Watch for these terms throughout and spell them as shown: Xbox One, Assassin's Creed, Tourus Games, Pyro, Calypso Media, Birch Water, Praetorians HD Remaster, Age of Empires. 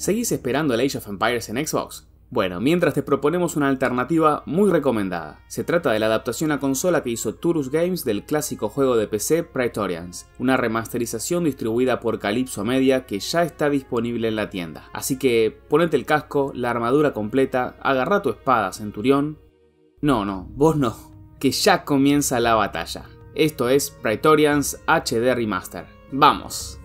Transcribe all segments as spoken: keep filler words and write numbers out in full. ¿Seguís esperando el Age of Empires en Xbox? Bueno, mientras te proponemos una alternativa muy recomendada. Se trata de la adaptación a consola que hizo Tourus Games del clásico juego de P C Praetorians, una remasterización distribuida por Calypso Media que ya está disponible en la tienda. Así que ponete el casco, la armadura completa, agarra tu espada, centurión. No, no, vos no, que ya comienza la batalla. Esto es Praetorians H D Remaster. ¡Vamos!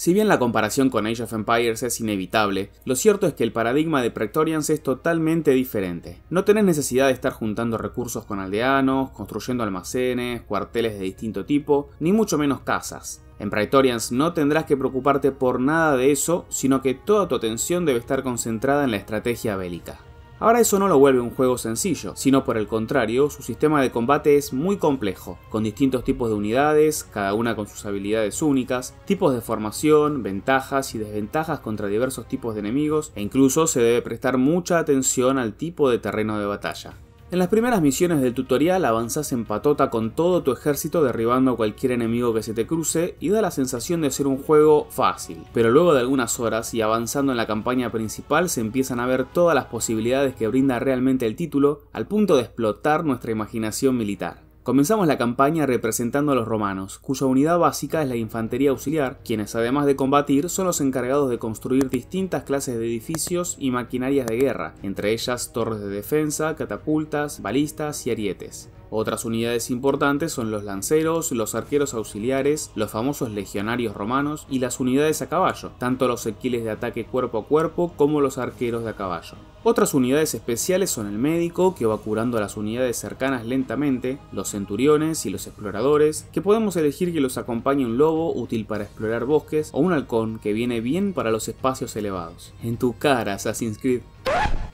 Si bien la comparación con Age of Empires es inevitable, lo cierto es que el paradigma de Praetorians es totalmente diferente. No tenés necesidad de estar juntando recursos con aldeanos, construyendo almacenes, cuarteles de distinto tipo, ni mucho menos casas. En Praetorians no tendrás que preocuparte por nada de eso, sino que toda tu atención debe estar concentrada en la estrategia bélica. Ahora eso no lo vuelve un juego sencillo, sino por el contrario, su sistema de combate es muy complejo, con distintos tipos de unidades, cada una con sus habilidades únicas, tipos de formación, ventajas y desventajas contra diversos tipos de enemigos, e incluso se debe prestar mucha atención al tipo de terreno de batalla. En las primeras misiones del tutorial avanzás en patota con todo tu ejército derribando a cualquier enemigo que se te cruce y da la sensación de ser un juego fácil, pero luego de algunas horas y avanzando en la campaña principal se empiezan a ver todas las posibilidades que brinda realmente el título al punto de explotar nuestra imaginación militar. Comenzamos la campaña representando a los romanos, cuya unidad básica es la infantería auxiliar, quienes además de combatir son los encargados de construir distintas clases de edificios y maquinarias de guerra, entre ellas torres de defensa, catapultas, balistas y arietes. Otras unidades importantes son los lanceros, los arqueros auxiliares, los famosos legionarios romanos y las unidades a caballo, tanto los sequiles de ataque cuerpo a cuerpo como los arqueros de a caballo. Otras unidades especiales son el médico, que va curando a las unidades cercanas lentamente, los centuriones y los exploradores, que podemos elegir que los acompañe un lobo útil para explorar bosques o un halcón que viene bien para los espacios elevados. En tu cara, Assassin's Creed.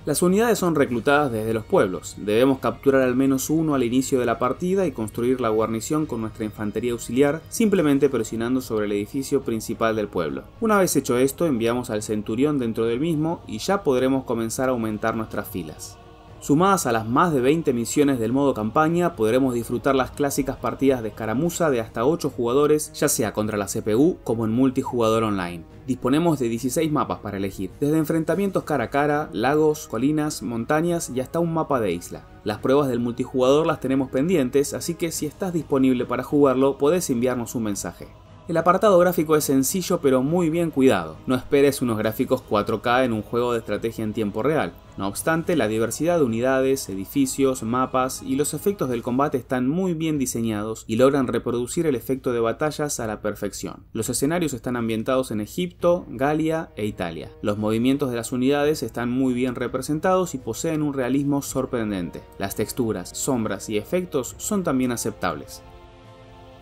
Las unidades son reclutadas desde los pueblos, debemos capturar al menos uno al inicio de la partida y construir la guarnición con nuestra infantería auxiliar simplemente presionando sobre el edificio principal del pueblo. Una vez hecho esto enviamos al centurión dentro del mismo y ya podremos comenzar a aumentar nuestras filas. Sumadas a las más de veinte misiones del modo campaña, podremos disfrutar las clásicas partidas de escaramuza de hasta ocho jugadores, ya sea contra la C P U como en multijugador online. Disponemos de dieciséis mapas para elegir, desde enfrentamientos cara a cara, lagos, colinas, montañas y hasta un mapa de isla. Las pruebas del multijugador las tenemos pendientes, así que si estás disponible para jugarlo, podés enviarnos un mensaje. El apartado gráfico es sencillo pero muy bien cuidado, no esperes unos gráficos cuatro K en un juego de estrategia en tiempo real. No obstante, la diversidad de unidades, edificios, mapas y los efectos del combate están muy bien diseñados y logran reproducir el efecto de batallas a la perfección. Los escenarios están ambientados en Egipto, Galia e Italia. Los movimientos de las unidades están muy bien representados y poseen un realismo sorprendente. Las texturas, sombras y efectos son también aceptables.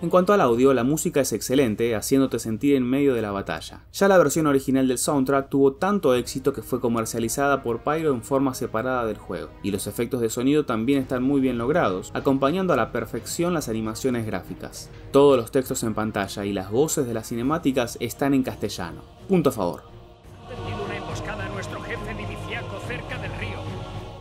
En cuanto al audio, la música es excelente, haciéndote sentir en medio de la batalla. Ya la versión original del soundtrack tuvo tanto éxito que fue comercializada por Pyro en forma separada del juego, y los efectos de sonido también están muy bien logrados, acompañando a la perfección las animaciones gráficas. Todos los textos en pantalla y las voces de las cinemáticas están en castellano. Punto a favor.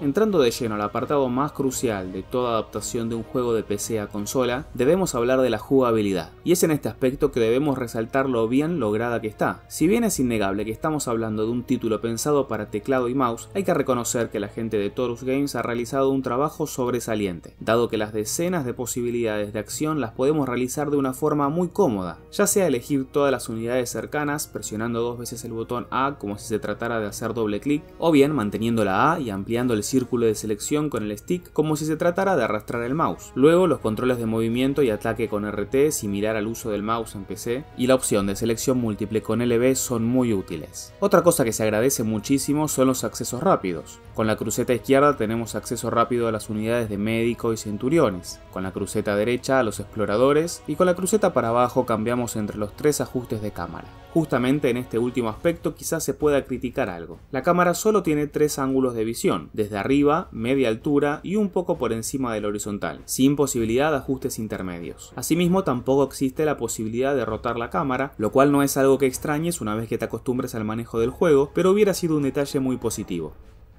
Entrando de lleno al apartado más crucial de toda adaptación de un juego de P C a consola, debemos hablar de la jugabilidad, y es en este aspecto que debemos resaltar lo bien lograda que está. Si bien es innegable que estamos hablando de un título pensado para teclado y mouse, hay que reconocer que la gente de Tourus Games ha realizado un trabajo sobresaliente, dado que las decenas de posibilidades de acción las podemos realizar de una forma muy cómoda, ya sea elegir todas las unidades cercanas presionando dos veces el botón A como si se tratara de hacer doble clic, o bien manteniendo la A y ampliando el círculo de selección con el stick como si se tratara de arrastrar el mouse, luego los controles de movimiento y ataque con R T similar al uso del mouse en P C y la opción de selección múltiple con L B son muy útiles. Otra cosa que se agradece muchísimo son los accesos rápidos. Con la cruceta izquierda tenemos acceso rápido a las unidades de médico y centuriones, con la cruceta derecha a los exploradores y con la cruceta para abajo cambiamos entre los tres ajustes de cámara. Justamente en este último aspecto quizás se pueda criticar algo. La cámara solo tiene tres ángulos de visión, desde arriba, media altura y un poco por encima del horizontal, sin posibilidad de ajustes intermedios. Asimismo, tampoco existe la posibilidad de rotar la cámara, lo cual no es algo que extrañes una vez que te acostumbres al manejo del juego, pero hubiera sido un detalle muy positivo.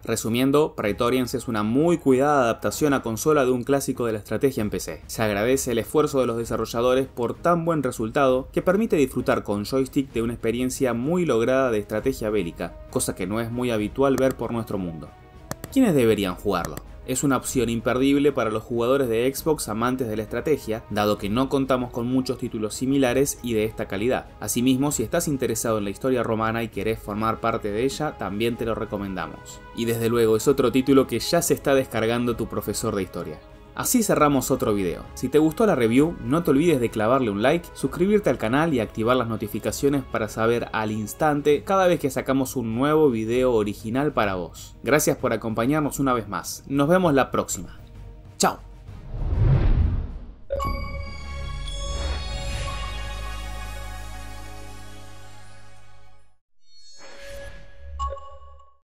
Resumiendo, Praetorians es una muy cuidada adaptación a consola de un clásico de la estrategia en P C. Se agradece el esfuerzo de los desarrolladores por tan buen resultado que permite disfrutar con joystick de una experiencia muy lograda de estrategia bélica, cosa que no es muy habitual ver por nuestro mundo. ¿Quiénes deberían jugarlo? Es una opción imperdible para los jugadores de Xbox amantes de la estrategia, dado que no contamos con muchos títulos similares y de esta calidad. Asimismo, si estás interesado en la historia romana y querés formar parte de ella, también te lo recomendamos. Y desde luego es otro título que ya se está descargando tu profesor de historia. Así cerramos otro video. Si te gustó la review, no te olvides de clavarle un like, suscribirte al canal y activar las notificaciones para saber al instante cada vez que sacamos un nuevo video original para vos. Gracias por acompañarnos una vez más. Nos vemos la próxima. ¡Chao!